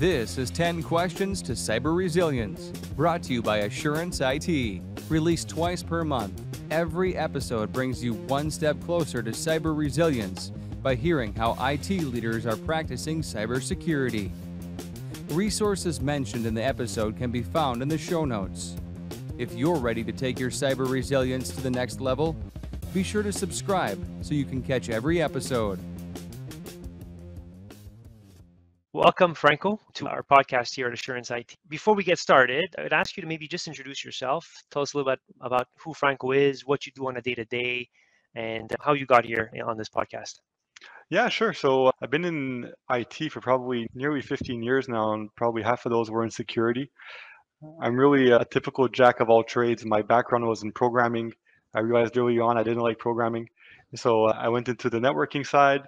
This is 10 Questions to Cyber Resilience, brought to you by Assurance IT. Released twice per month, every episode brings you one step closer to cyber resilience by hearing how IT leaders are practicing cybersecurity. Resources mentioned in the episode can be found in the show notes. If you're ready to take your cyber resilience to the next level, be sure to subscribe so you can catch every episode. Welcome, Franco, to our podcast here at Assurance IT. Before we get started, I would ask you to maybe just introduce yourself. Tell us a little bit about who Franco is, what you do on a day-to-day, and how you got here on this podcast. Yeah, sure. So I've been in IT for probably nearly 15 years now, and probably half of those were in security. I'm really a typical jack of all trades. My background was in programming. I realized early on I didn't like programming. So I went into the networking side.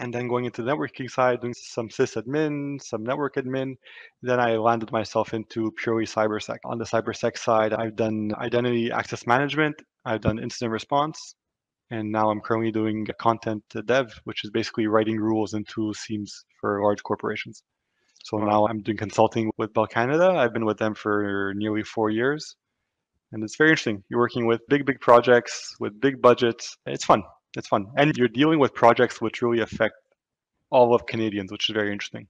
And then going into the networking side, doing some sysadmin, some network admin, then I landed myself into purely cybersec. On the cybersec side, I've done identity access management, I've done incident response, and now I'm currently doing content dev, which is basically writing rules into SIEMs for large corporations. So now I'm doing consulting with Bell Canada. I've been with them for nearly 4 years, and it's very interesting. You're working with big projects, with big budgets. It's fun. It's fun. And you're dealing with projects which really affect all of Canadians, which is very interesting.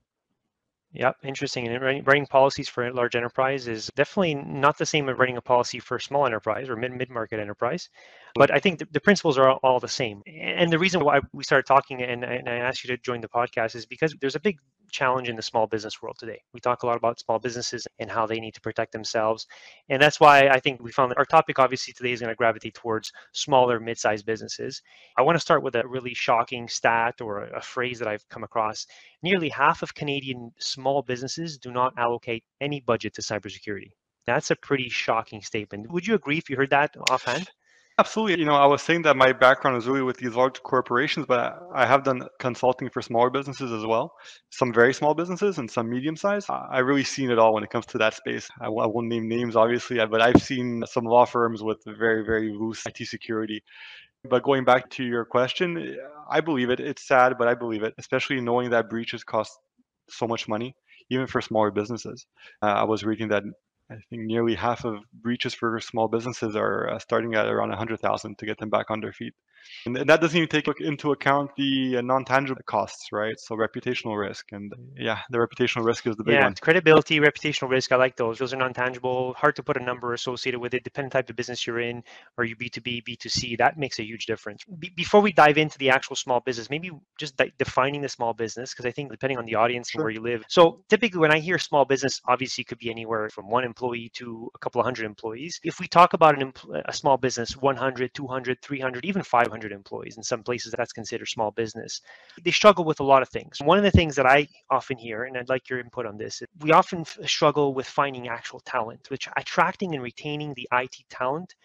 Yep, interesting. And writing policies for a large enterprise is definitely not the same as writing a policy for a small enterprise or mid-market enterprise. But I think the principles are all the same. And the reason why we started talking and I asked you to join the podcast is because there's a big challenge in the small business world today. We talk a lot about small businesses and how they need to protect themselves. And that's why I think we found that our topic obviously today is going to gravitate towards smaller, mid-sized businesses. I want to start with a really shocking stat or a phrase that I've come across. Nearly half of Canadian small businesses do not allocate any budget to cybersecurity. That's a pretty shocking statement. Would you agree if you heard that offhand? Absolutely. You know, I was saying that my background is really with these large corporations, but I have done consulting for smaller businesses as well. Some very small businesses and some medium sized. I really seen it all when it comes to that space. I won't name names, obviously, but I've seen some law firms with very, very loose IT security. But going back to your question, I believe it. It's sad, but I believe it, especially knowing that breaches cost so much money, even for smaller businesses. I was reading that I think nearly half of breaches for small businesses are starting at around 100,000 to get them back on their feet. And that doesn't even take into account the non-tangible costs, right? So reputational risk. And yeah, the reputational risk is the big one. Credibility, reputational risk. I like those. Those are non-tangible, hard to put a number associated with it, depending on the type of business you're in. Are you B2B, B2C? That makes a huge difference. Before we dive into the actual small business, maybe just defining the small business, because I think depending on the audience and where you live. So typically when I hear small business, obviously it could be anywhere from one employee to a couple of hundred employees. If we talk about a small business, 100, 200, 300, even 500 employees, in some places that's considered small business, they struggle with a lot of things. One of the things that I often hear, and I'd like your input on this, is we often struggle with finding actual talent, which attracting and retaining the IT talent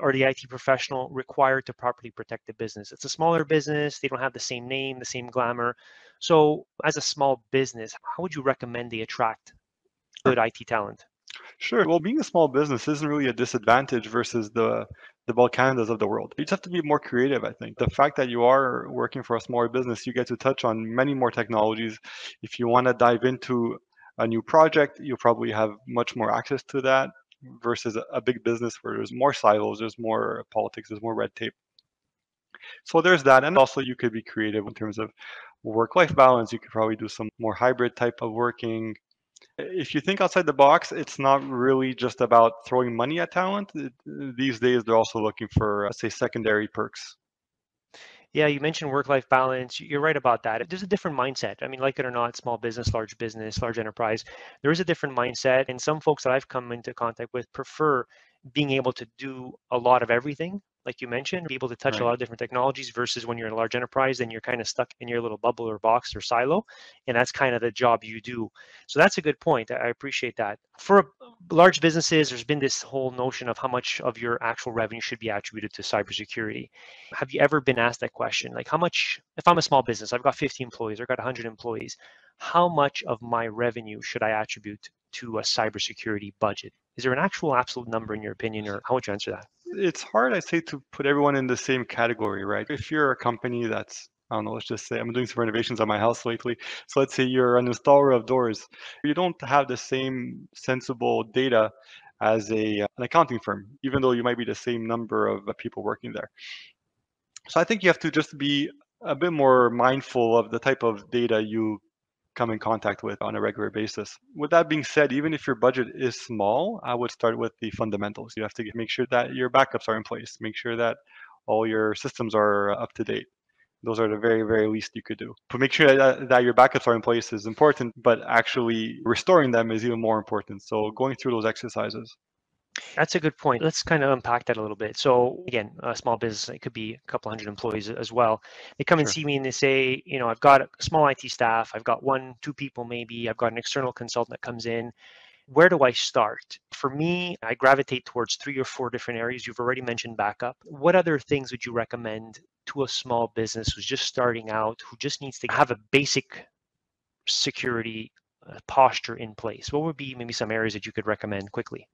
or the IT professional required to properly protect the business. It's a smaller business. They don't have the same name, the same glamour. So as a small business, how would you recommend they attract good IT talent? Sure. Well, being a small business isn't really a disadvantage versus the Bell Canadas of the world. You just have to be more creative, I think. The fact that you are working for a smaller business, you get to touch on many more technologies. If you want to dive into a new project, you'll probably have much more access to that versus a big business where there's more silos, there's more politics, there's more red tape. So there's that. And also you could be creative in terms of work-life balance. You could probably do some more hybrid type of working. If you think outside the box, it's not really just about throwing money at talent. These days, they're also looking for, say, secondary perks. Yeah, you mentioned work-life balance. You're right about that. There's a different mindset. I mean, like it or not, small business, large enterprise, there is a different mindset. And some folks that I've come into contact with prefer being able to do a lot of everything, like you mentioned, be able to touch a lot of different technologies versus when you're in a large enterprise, then you're kind of stuck in your little bubble or box or silo. And that's kind of the job you do. So that's a good point. I appreciate that. For large businesses, there's been this whole notion of how much of your actual revenue should be attributed to cybersecurity. Have you ever been asked that question? Like how much, if I'm a small business, I've got 50 employees, I've got 100 employees, how much of my revenue should I attribute to a cybersecurity budget? Is there an actual absolute number in your opinion, or how would you answer that? It's hard, I say, to put everyone in the same category, right? If you're a company that's I don't know, let's just say I'm doing some renovations on my house lately. So let's say you're an installer of doors. You don't have the same sensible data as an accounting firm, even though you might be the same number of people working there. So I think you have to just be a bit more mindful of the type of data you come in contact with on a regular basis. With that being said, even if your budget is small, I would start with the fundamentals. You have to make sure that your backups are in place, make sure that all your systems are up to date. Those are the very, very least you could do. But make sure that your backups are in place is important, but actually restoring them is even more important. So going through those exercises. That's a good point. Let's kind of unpack that a little bit. So again, a small business, it could be a couple hundred employees as well. They come and see me and they say, you know, I've got a small IT staff. I've got one, two people maybe. I've got an external consultant that comes in. Where do I start? For me, I gravitate towards 3 or 4 different areas. You've already mentioned backup. What other things would you recommend to a small business who's just starting out, who just needs to have a basic security posture in place? What would be maybe some areas that you could recommend quickly?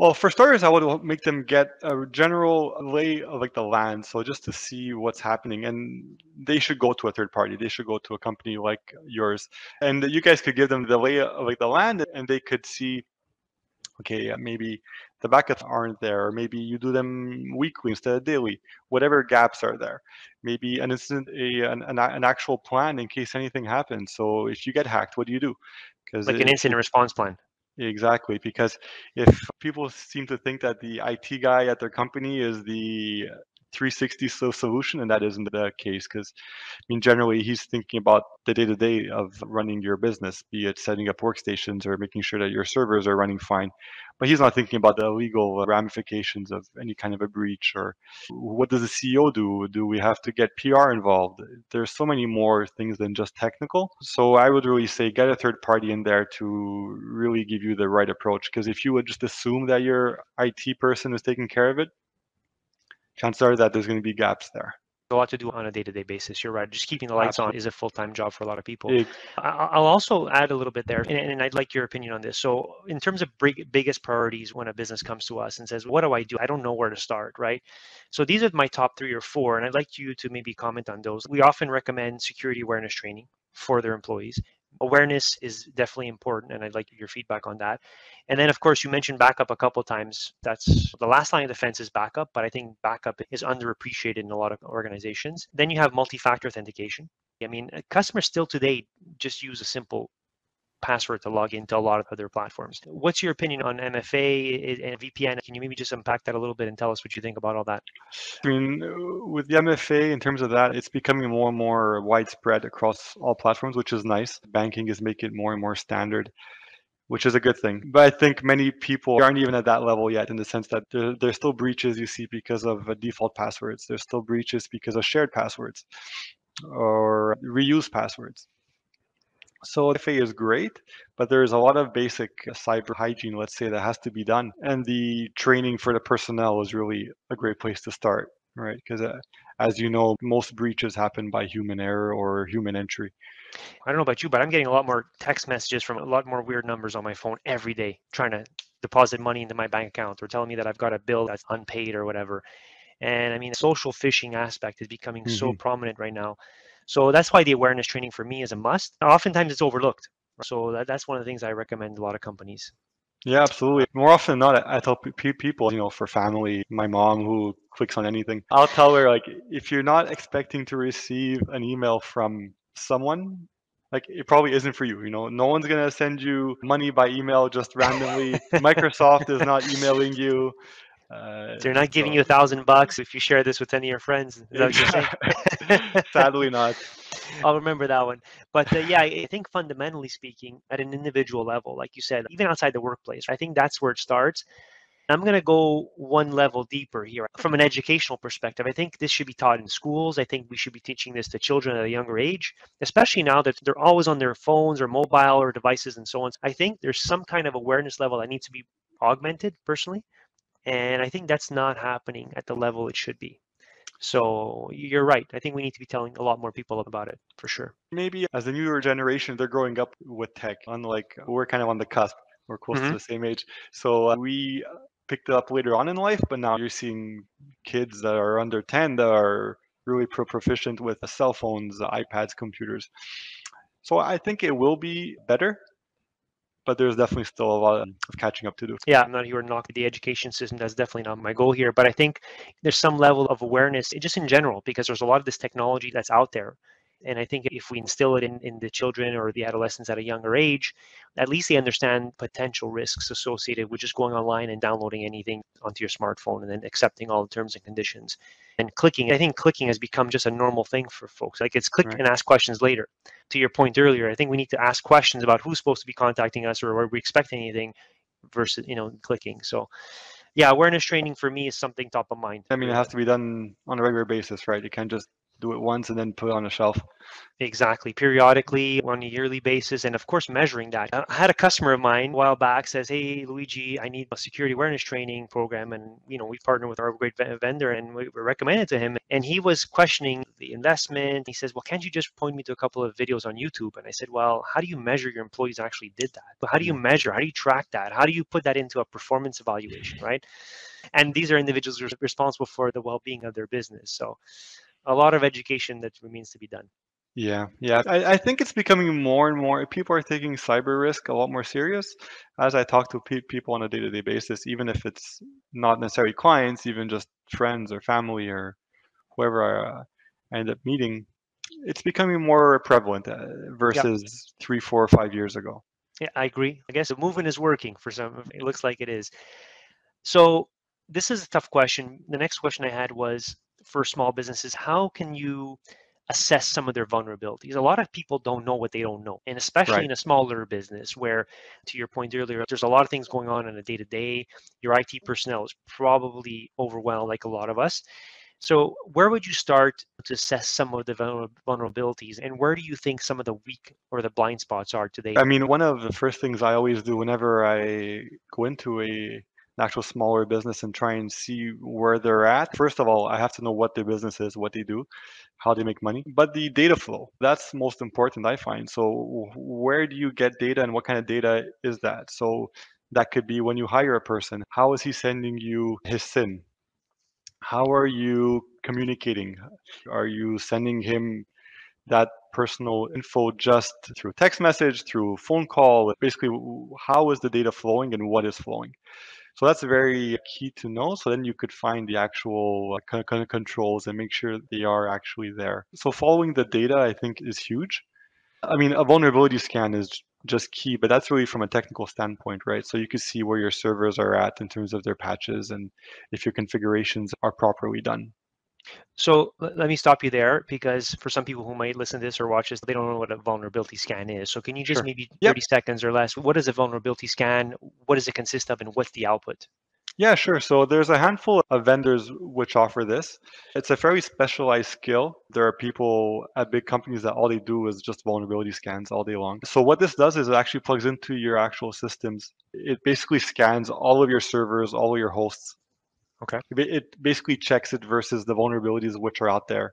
Well, for starters, I would make them get a general lay of like the land. So just to see what's happening, and they should go to a third party. They should go to a company like yours, and you guys could give them the lay of like the land, and they could see, okay, maybe the backups aren't there, or maybe you do them weekly instead of daily, whatever gaps are there. Maybe an actual plan in case anything happens. So if you get hacked, what do you do? Because like an incident response plan. Exactly, because if people seem to think that the IT guy at their company is the 360 solution, and that isn't the case, because I mean, generally he's thinking about the day-to-day of running your business, be it setting up workstations or making sure that your servers are running fine, but he's not thinking about the legal ramifications of any kind of a breach, or what does the CEO do? Do we have to get PR involved? There's so many more things than just technical. So I would really say get a third party in there to really give you the right approach, because if you would just assume that your IT person is taking care of it, chances are that there's going to be gaps there. A lot to do on a day-to-day basis. You're right. Just keeping the lights on is a full-time job for a lot of people. I'll also add a little bit there, and I'd like your opinion on this. So in terms of biggest priorities, when a business comes to us and says, what do I do? I don't know where to start, right? So these are my top 3 or 4, and I'd like you to maybe comment on those. We often recommend security awareness training for their employees. Awareness is definitely important, and I'd like your feedback on that. And then, of course, you mentioned backup a couple of times. That's the last line of defense is backup, but I think backup is underappreciated in a lot of organizations. Then you have multi-factor authentication. I mean, customers still today just use a simple password to log into a lot of other platforms. What's your opinion on MFA and VPN? Can you maybe just unpack that a little bit and tell us what you think about all that? I mean, with the MFA, in terms of that, it's becoming more and more widespread across all platforms, which is nice. Banking is making it more and more standard, which is a good thing. But I think many people aren't even at that level yet, in the sense that there's still breaches you see because of default passwords. There's still breaches because of shared passwords or reused passwords. So MFA is great, but there's a lot of basic cyber hygiene, let's say, that has to be done. And the training for the personnel is really a great place to start, right? Because as you know, most breaches happen by human error or human entry. I don't know about you, but I'm getting a lot more text messages from a lot more weird numbers on my phone every day, trying to deposit money into my bank account or telling me that I've got a bill that's unpaid or whatever. And I mean, the social phishing aspect is becoming so prominent right now. So that's why the awareness training for me is a must. Oftentimes it's overlooked. So that's one of the things I recommend a lot of companies. Yeah, absolutely. More often than not, I tell people, you know, for family, my mom who clicks on anything, I'll tell her, like, if you're not expecting to receive an email from someone, like, it probably isn't for you. You know, no one's going to send you money by email just randomly. Microsoft is not emailing you. They're not giving you $1,000 if you share this with any of your friends. Is that what you're saying? Sadly not. I'll remember that one. But yeah, I think fundamentally speaking, at an individual level, like you said, even outside the workplace, I think that's where it starts. I'm going to go one level deeper here. From an educational perspective, I think this should be taught in schools. I think we should be teaching this to children at a younger age, especially now that they're always on their phones or mobile or devices and so on. I think there's some kind of awareness level that needs to be augmented personally. And I think that's not happening at the level it should be. So you're right. I think we need to be telling a lot more people about it, for sure. Maybe as the newer generation, they're growing up with tech. Unlike, we're kind of on the cusp. We're close to the same age. So we picked it up later on in life, but now you're seeing kids that are under 10 that are really proficient with cell phones, iPads, computers. So I think it will be better, but there's definitely still a lot of catching up to do. Yeah, I'm not here to knock the education system. That's definitely not my goal here. But I think there's some level of awareness just in general, because there's a lot of this technology that's out there. And I think if we instill it in the children or the adolescents at a younger age, at least they understand potential risks associated with just going online and downloading anything onto your smartphone and then accepting all the terms and conditions. And clicking, I think clicking has become just a normal thing for folks. Like, it's click right. and ask questions later. To your point earlier, I think we need to ask questions about who's supposed to be contacting us or where we expect anything versus, you know, clicking. So yeah, awareness training for me is something top of mind. I mean, it has to be done on a regular basis, right? You can't just do it once and then put it on a shelf. Exactly. Periodically, on a yearly basis, and of course measuring that. I had a customer of mine a while back says, "Hey, Luigi, I need a security awareness training program." And, you know, we partner with our great vendor and we recommended to him. And he was questioning the investment. He says, "Well, can't you just point me to a couple of videos on YouTube?" And I said, "Well, how do you measure your employees actually did that? But how do you measure? How do you track that? How do you put that into a performance evaluation, right?" And these are individuals who are responsible for the well-being of their business. So a lot of education that remains to be done. Yeah, yeah. I think it's becoming more and more, people are taking cyber risk a lot more serious. As I talk to people on a day-to-day basis, even if it's not necessarily clients, even just friends or family or whoever I end up meeting, it's becoming more prevalent versus 3, 4, 5 years ago. Yeah, I agree. I guess the movement is working for some. It looks like it is. So this is a tough question. The next question I had was, for small businesses, how can you assess some of their vulnerabilities? A lot of people don't know what they don't know. And especially in a smaller business where, to your point earlier, there's a lot of things going on a day-to-day. Your IT personnel is probably overwhelmed like a lot of us. So where would you start to assess some of the vulnerabilities, and where do you think some of the weak or the blind spots are today? I mean, one of the first things I always do whenever I go into an actual smaller business and try and see where they're at. First of all, I have to know what their business is, what they do, how they make money, but the data flow, that's most important, I find. So where do you get data and what kind of data is that? So that could be when you hire a person, how is he sending you his SIM? How are you communicating? Are you sending him that personal info just through text message, through phone call? Basically, how is the data flowing and what is flowing? So that's very key to know. So then you could find the actual controls and make sure they are actually there. So following the data, I think, is huge. I mean, a vulnerability scan is just key, but that's really from a technical standpoint, right? So you can see where your servers are at in terms of their patches and if your configurations are properly done. So let me stop you there, because for some people who might listen to this or watch this, they don't know what a vulnerability scan is. So can you just maybe 30 seconds or less, what is a vulnerability scan? What does it consist of and what's the output? Yeah, sure. So there's a handful of vendors which offer this. It's a fairly specialized skill. There are people at big companies that all they do is just vulnerability scans all day long. So what this does is it actually plugs into your actual systems. It basically scans all of your servers, all of your hosts. Okay. It basically checks it versus the vulnerabilities which are out there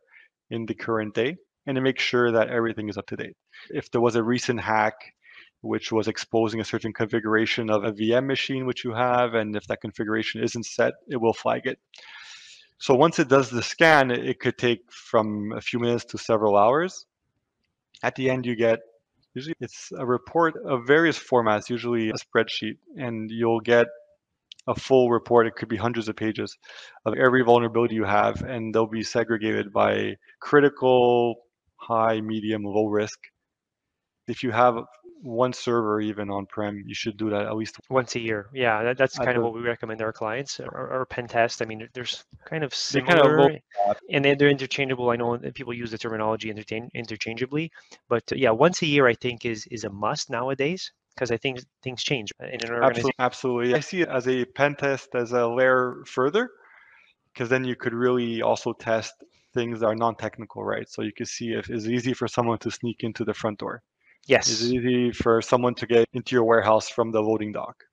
in the current day, and it makes sure that everything is up to date. If there was a recent hack which was exposing a certain configuration of a VM machine which you have, and if that configuration isn't set, it will flag it. So once it does the scan, it could take from a few minutes to several hours. At the end, you get, usually it's a report of various formats, usually a spreadsheet, and you'll get a full report. It could be hundreds of pages of every vulnerability you have, and they'll be segregated by critical, high, medium, low risk. If you have one server even on-prem, you should do that at least once a year. Yeah, that's kind of what we recommend our clients, or pen test. I mean, there's kind of similar, and they're interchangeable. I know people use the terminology interchangeably, but yeah, once a year I think is a must nowadays, because I think things change in an organization. Absolutely. I see it as a pen test as a layer further, because then you could really also test things that are non-technical, right? So you could see if it's easy for someone to sneak into the front door. Yes. It's easy for someone to get into your warehouse from the loading dock.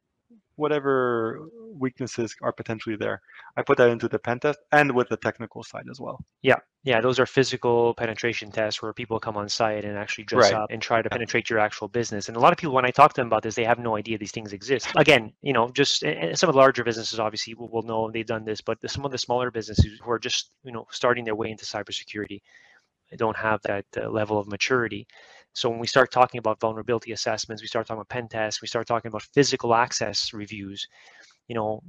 whatever weaknesses are potentially there. I put that into the pen test and with the technical side as well. Yeah. Yeah. Those are physical penetration tests where people come on site and actually dress up and try to penetrate your actual business. And a lot of people, when I talk to them about this, they have no idea these things exist. Again, you know, just some of the larger businesses obviously will know they've done this, but some of the smaller businesses who are just, you know, starting their way into cybersecurity don't have that level of maturity. So when we start talking about vulnerability assessments, we start talking about pen tests, we start talking about physical access reviews, you know,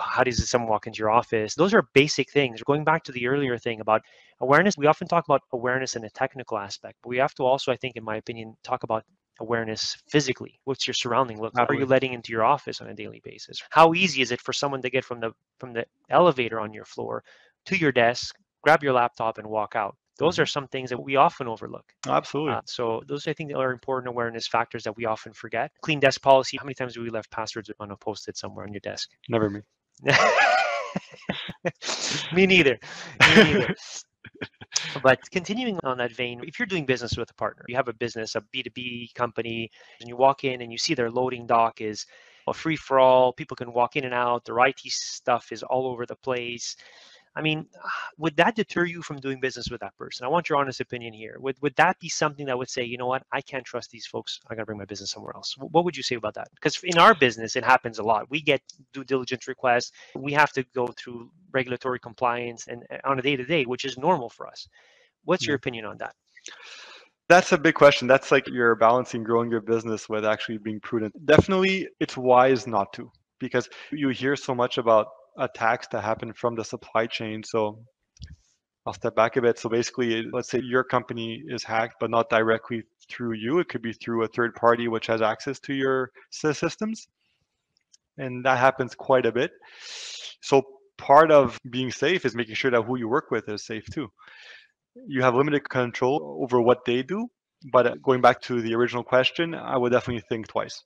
how does someone walk into your office? Those are basic things. Going back to the earlier thing about awareness, we often talk about awareness in the technical aspect, but we have to also, I think, in my opinion, talk about awareness physically. What's your surrounding look? How are you letting into your office on a daily basis? How easy is it for someone to get from the elevator on your floor to your desk, grab your laptop and walk out? Those are some things that we often overlook. Absolutely. So those, I think, are important awareness factors that we often forget. Clean desk policy. How many times do we left passwords on a post-it somewhere on your desk? Never me. Me neither. Me neither. But continuing on that vein, if you're doing business with a partner, you have a business, a B2B company, and you walk in and you see their loading dock is a free-for-all. People can walk in and out. Their IT stuff is all over the place. I mean, would that deter you from doing business with that person? I want your honest opinion here. Would that be something that would say, you know what, I can't trust these folks. I got to bring my business somewhere else. What would you say about that? Because in our business, it happens a lot. We get due diligence requests. We have to go through regulatory compliance and on a day-to-day, which is normal for us. What's your opinion on that? That's a big question. That's like you're balancing growing your business with actually being prudent. Definitely, it's wise not to, because you hear so much about attacks that happen from the supply chain. So I'll step back a bit. So basically, let's say your company is hacked, but not directly through you. It could be through a third party, which has access to your systems. And that happens quite a bit. So part of being safe is making sure that who you work with is safe too. You have limited control over what they do. But going back to the original question, I would definitely think twice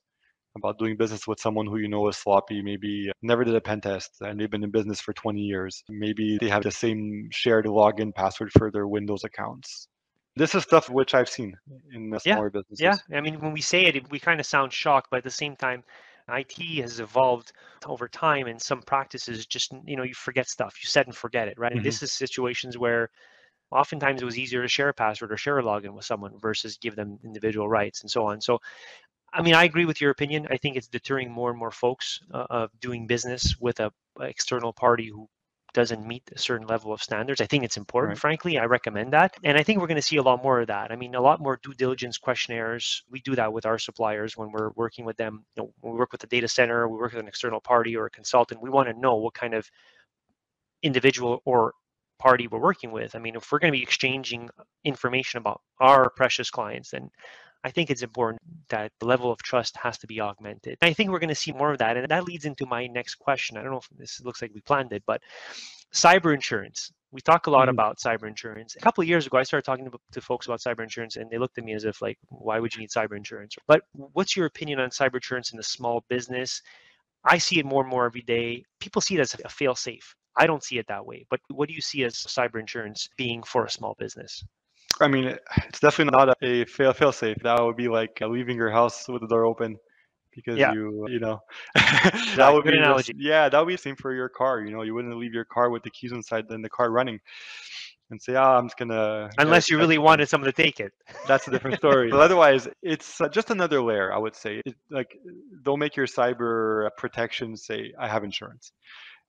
about doing business with someone who you know is sloppy, maybe never did a pen test and they've been in business for 20 years. Maybe they have the same shared login password for their Windows accounts. This is stuff which I've seen in the smaller businesses. Yeah, I mean, when we say it, we kind of sound shocked, but at the same time, IT has evolved over time and some practices just, you know, you forget stuff, you set and forget it, right? Mm-hmm. And this is situations where oftentimes it was easier to share a password or share a login with someone versus give them individual rights and so on. So I mean, I agree with your opinion. I think it's deterring more and more folks of doing business with an external party who doesn't meet a certain level of standards. I think it's important, frankly. I recommend that. And I think we're going to see a lot more of that. I mean, a lot more due diligence questionnaires. We do that with our suppliers when we're working with them. You know, when we work with a data center, we work with an external party or a consultant. We want to know what kind of individual or party we're working with. I mean, if we're going to be exchanging information about our precious clients, then I think it's important that the level of trust has to be augmented. I think we're going to see more of that. And that leads into my next question. I don't know if this looks like we planned it, but cyber insurance. We talk a lot about cyber insurance. A couple of years ago, I started talking to folks about cyber insurance and they looked at me as if like, why would you need cyber insurance? But what's your opinion on cyber insurance in the small business? I see it more and more every day. People see it as a fail safe. I don't see it that way. But what do you see as cyber insurance being for a small business? I mean, it's definitely not a fail-safe. That would be like leaving your house with the door open because you know, that would be an analogy. That would be the same for your car. You know, you wouldn't leave your car with the keys inside and the car running and say, I'm just going to. Unless you really wanted someone to take it. That's a different story. But otherwise, it's just another layer, I would say. Like, don't make your cyber protection say, I have insurance,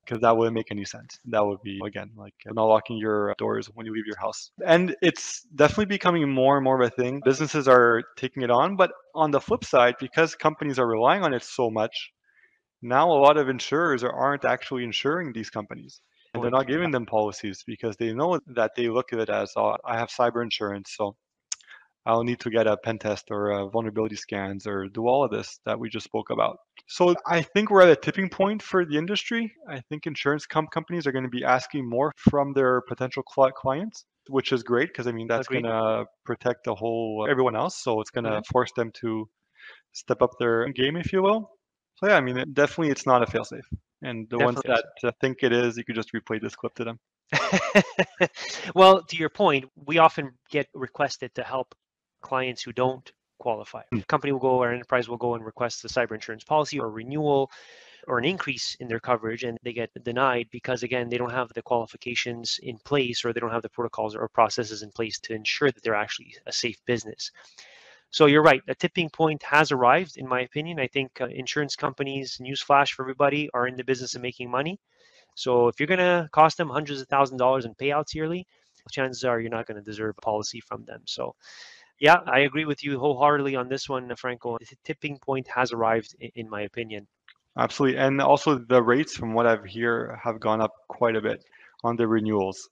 because that wouldn't make any sense. That would be, again, like not locking your doors when you leave your house. And it's definitely becoming more and more of a thing. Businesses are taking it on, but on the flip side, because companies are relying on it so much, now a lot of insurers aren't actually insuring these companies. And they're not giving them policies because they know that they look at it as, oh, I have cyber insurance, so I'll need to get a pen test or a vulnerability scans or do all of this that we just spoke about. So I think we're at a tipping point for the industry. I think insurance companies are going to be asking more from their potential clients, which is great because I mean, that's going to protect the whole everyone else. So it's going to force them to step up their game, if you will. So yeah, I mean, definitely it's not a fail-safe. And the ones that think it is, you could just replay this clip to them. Well, to your point, we often get requested to help clients who don't qualify. The company will go, our enterprise will go and request the cyber insurance policy or renewal. or an increase in their coverage, and they get denied because, again, they don't have the qualifications in place, or they don't have the protocols or processes in place to ensure that they're actually a safe business. So you're right, a tipping point has arrived, in my opinion. I think insurance companies, newsflash for everybody, are in the business of making money. So if you're going to cost them hundreds of thousands of dollars in payouts yearly, chances are you're not going to deserve a policy from them. So yeah, I agree with you wholeheartedly on this one, Franco. The tipping point has arrived, in my opinion. Absolutely. And also the rates, from what I've heard, have gone up quite a bit on the renewals.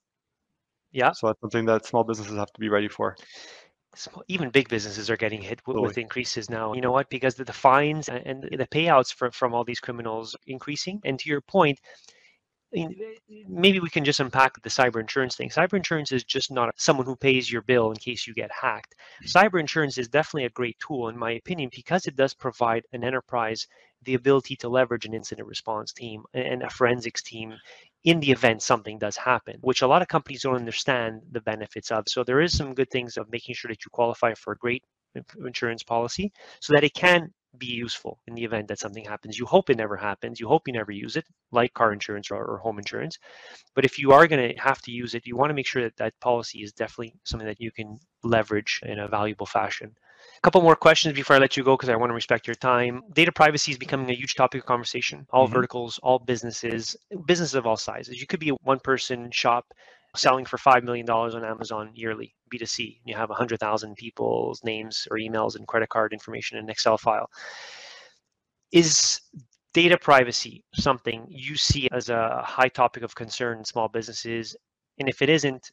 Yeah. So that's something that small businesses have to be ready for. Even big businesses are getting hit with increases now. You know what? Because the fines and the payouts from all these criminals are increasing. And to your point, maybe we can just unpack the cyber insurance thing. Cyber insurance is just not someone who pays your bill in case you get hacked. Cyber insurance is definitely a great tool, in my opinion, because it does provide an enterprise the ability to leverage an incident response team and a forensics team in the event something does happen, which a lot of companies don't understand the benefits of. So there is some good things of making sure that you qualify for a great insurance policy so that it can be useful in the event that something happens. You hope it never happens. You hope you never use it, like car insurance or home insurance. But if you are going to have to use it, you want to make sure that that policy is definitely something that you can leverage in a valuable fashion. A couple more questions before I let you go, because I want to respect your time. Data privacy is becoming a huge topic of conversation. All verticals, all businesses of all sizes. You could be a one-person shop selling for $5 million on Amazon yearly, B2C. You have 100,000 people's names or emails and credit card information in an Excel file. Is data privacy something you see as a high topic of concern in small businesses? And if it isn't,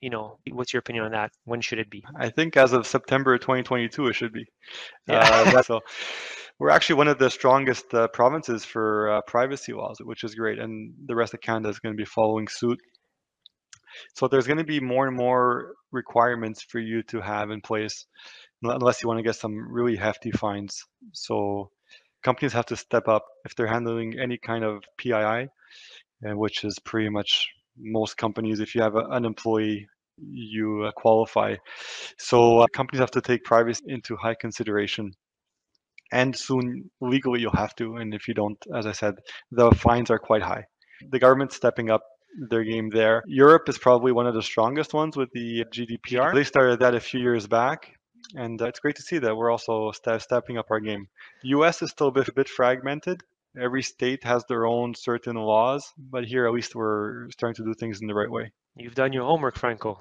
you know, what's your opinion on that? When should it be? I think as of September 2022, it should be. Yeah. So we're actually one of the strongest provinces for privacy laws, which is great. And the rest of Canada is going to be following suit. So there's going to be more and more requirements for you to have in place, unless you want to get some really hefty fines. So companies have to step up if they're handling any kind of PII, which is pretty much most companies. If you have an employee, you qualify. So companies have to take privacy into high consideration. And soon, legally, you'll have to. And if you don't, as I said, the fines are quite high. The government's stepping up their game there. Europe is probably one of the strongest ones with the GDPR. They started that a few years back, and it's great to see that we're also stepping up our game. The US is still a bit fragmented. Every state has their own certain laws, but here at least we're starting to do things in the right way. You've done your homework, Franco.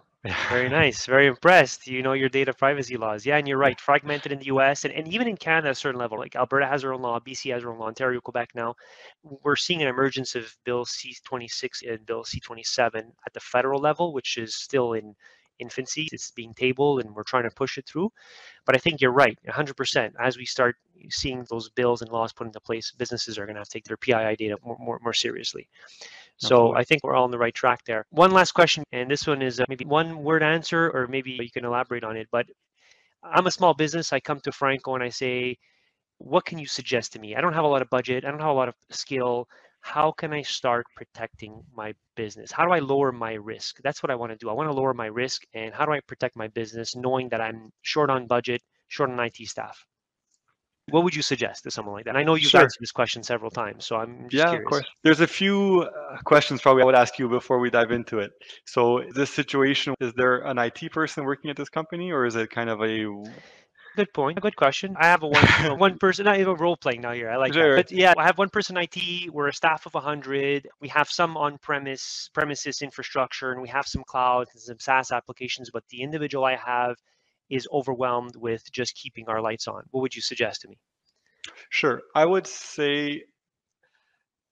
Very nice. Very impressed. You know your data privacy laws. Yeah, and you're right. Fragmented in the US and even in Canada, a certain level. Like Alberta has their own law, BC has their own law, Ontario, Quebec now. We're seeing an emergence of Bill C 26 and Bill C 27 at the federal level, which is still in infancy. It's being tabled and we're trying to push it through. But I think you're right, 100%. As we start seeing those bills and laws put into place, businesses are going to have to take their PII data more seriously. So I think we're all on the right track there. One last question, and this one is maybe one word answer, or maybe you can elaborate on it. But I'm a small business. I come to Franco and I say, what can you suggest to me? I don't have a lot of budget. I don't have a lot of skill. How can I start protecting my business? How do I lower my risk? That's what I want to do. I want to lower my risk. And how do I protect my business knowing that I'm short on budget, short on IT staff? What would you suggest to someone like that? I know you've answered this question several times, so I'm just curious. Yeah, of course. There's a few questions probably I would ask you before we dive into it. So this situation, is there an IT person working at this company, or is it kind of a... Good point. Good question. I have a one person. I have a role playing now here. I like that. But yeah, I have one person IT. We're a staff of 100. We have some on-premises infrastructure, and we have some cloud and some SaaS applications. But the individual I have is overwhelmed with just keeping our lights on. What would you suggest to me? Sure. I would say,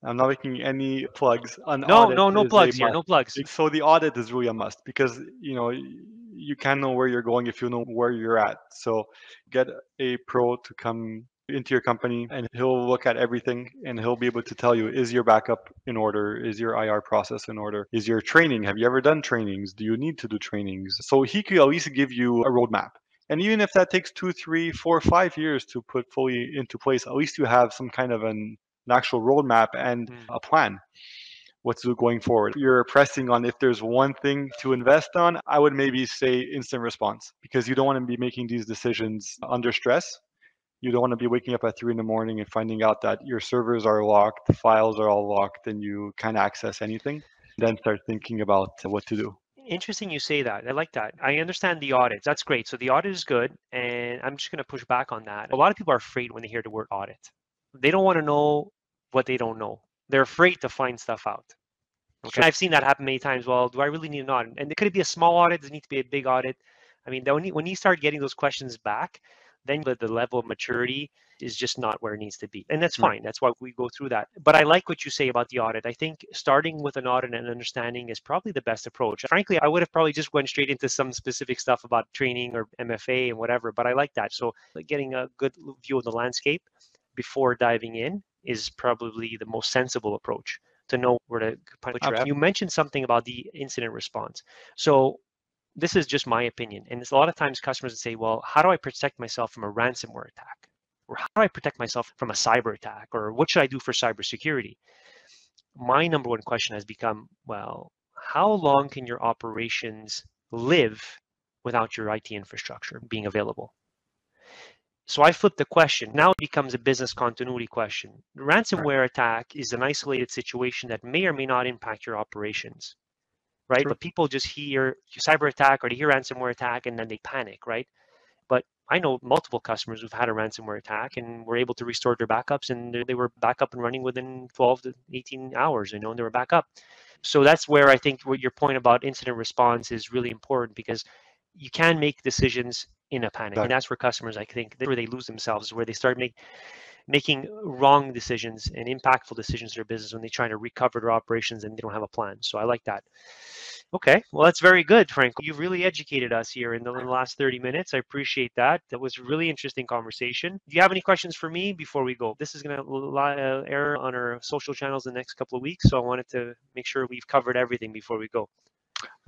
I'm not making any plugs. No plugs here. No plugs. So the audit is really a must, because you can know where you're going if you know where you're at. So get a pro to come into your company, and he'll look at everything, and he'll be able to tell you, is your backup in order? Is your IR process in order? Is your training? Have you ever done trainings? Do you need to do trainings? So he could at least give you a roadmap. And even if that takes 2, 3, 4, 5 years to put fully into place, at least you have some kind of an actual roadmap and a plan. What's going forward? You're pressing on. If there's one thing to invest on, I would maybe say instant response, because you don't want to be making these decisions under stress. You don't want to be waking up at 3 in the morning and finding out that your servers are locked, the files are all locked, and you can't access anything. Then start thinking about what to do. Interesting you say that. I like that. I understand the audits. That's great. So the audit is good. And I'm just going to push back on that. A lot of people are afraid when they hear the word audit. They don't want to know what they don't know. They're afraid to find stuff out. Okay. And I've seen that happen many times. Well, do I really need an audit? And could it be a small audit? Does it need to be a big audit? I mean, when you start getting those questions back, then the level of maturity is just not where it needs to be. And that's fine. That's why we go through that. But I like what you say about the audit. I think starting with an audit and understanding is probably the best approach. Frankly, I would have probably just went straight into some specific stuff about training or MFA and whatever, but I like that. So getting a good view of the landscape before diving in is probably the most sensible approach to know where to put your effort. You mentioned something about the incident response. So this is just my opinion. And it's a lot of times customers would say, well, how do I protect myself from a ransomware attack? Or how do I protect myself from a cyber attack? Or what should I do for cybersecurity? My number one question has become, well, how long can your operations live without your IT infrastructure being available? So I flipped the question. Now it becomes a business continuity question. The ransomware attack is an isolated situation that may or may not impact your operations, right? Sure. But people just hear cyber attack or they hear ransomware attack and then they panic, right? But I know multiple customers who've had a ransomware attack and were able to restore their backups, and they were back up and running within 12 to 18 hours, you know, and they were back up. So that's where I think what your point about incident response is really important, because you can make decisions in a panic. And that's where customers, I think, where they lose themselves is where they start making wrong decisions and impactful decisions to their business when they try to recover their operations and they don't have a plan. So I like that. Okay. Well, that's very good, Frank. You've really educated us here in the last 30 minutes. I appreciate that. That was a really interesting conversation. Do you have any questions for me before we go? This is going to air on our social channels the next couple of weeks. So I wanted to make sure we've covered everything before we go.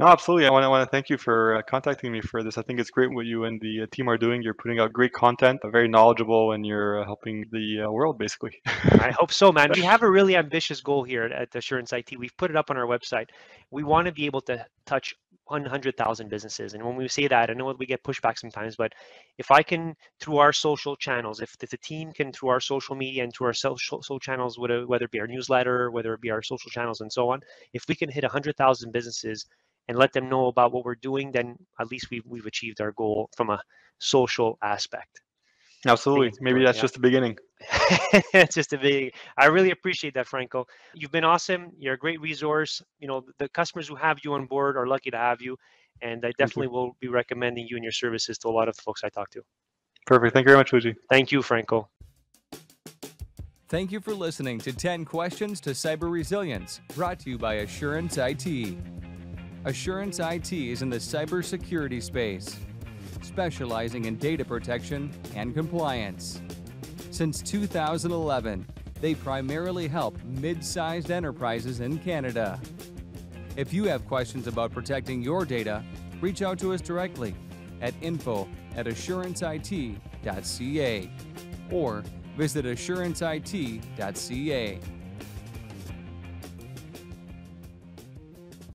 No, absolutely. I want to thank you for contacting me for this. I think it's great what you and the team are doing. You're putting out great content, very knowledgeable, and you're helping the world, basically. I hope so, man. We have a really ambitious goal here at Assurance IT. We've put it up on our website. We want to be able to touch 100,000 businesses. And when we say that, I know we get pushback sometimes, but if I can, through our social channels, if the team can, through our social media and through our social channels, whether it be our newsletter, whether it be our social channels and so on, if we can hit 100,000 businesses and let them know about what we're doing, then at least we've achieved our goal from a social aspect. Absolutely. Maybe that's just the beginning. That's just the beginning. I really appreciate that, Franco. You've been awesome. You're a great resource. You know, the customers who have you on board are lucky to have you. And I definitely will be recommending you and your services to a lot of the folks I talk to. Perfect. Thank you very much, Luigi. Thank you, Franco. Thank you for listening to 10 Questions to Cyber Resilience, brought to you by Assurance IT. Assurance IT is in the cybersecurity space, specializing in data protection and compliance. Since 2011, they primarily help mid-sized enterprises in Canada. If you have questions about protecting your data, reach out to us directly at info@assuranceIT.ca or visit assuranceIT.ca.